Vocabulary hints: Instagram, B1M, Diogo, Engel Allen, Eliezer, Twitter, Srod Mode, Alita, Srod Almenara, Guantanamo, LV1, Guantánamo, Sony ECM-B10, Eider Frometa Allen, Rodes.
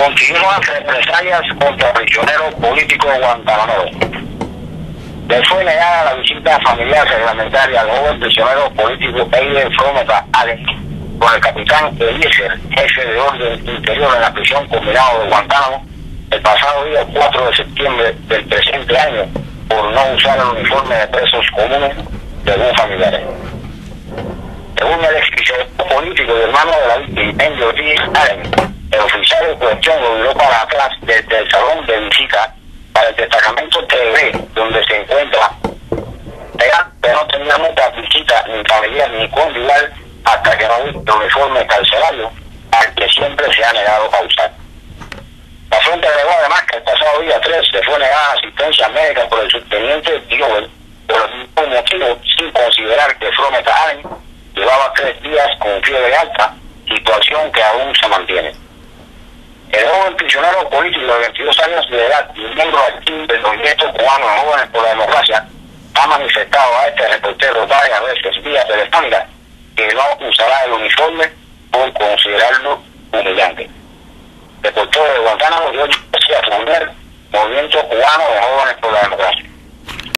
continúan represalias contra el prisionero político Guantanamo. Le fue negada la visita familiar reglamentaria al joven prisionero político Eider Frometa Allen por el capitán Eliezer, jefe de orden interior en la prisión combinado de Guantánamo, el pasado día 4 de septiembre del presente año, por no usar el uniforme de presos comunes de sus familiares. Según el expresidente político y hermano de la víctima, Engel Allen, el oficial de cuestión lo miró para atrás desde el salón de visita para el destacamento TV, donde se encuentra, pero no tenía muchas visitas ni familiar ni conyugal hasta que no viste el uniforme carcelario al que siempre se ha negado a usar. La fuente agregó además que el pasado día 3 le fue negada asistencia médica por el subteniente Diogo, por ningún motivo, sin considerar que Frometa Allen llevaba 3 días con fiebre alta, situación que aún se mantiene. El joven prisionero político de 22 años de edad y miembro activo del movimiento cubano Jóvenes por la Democracia ha manifestado a este reportero varias veces vía telefónica que no usará el uniforme por considerarlo humillante. Reportero de Guantánamo, Diogo, Movimiento Cubano de Jóvenes por la Democracia.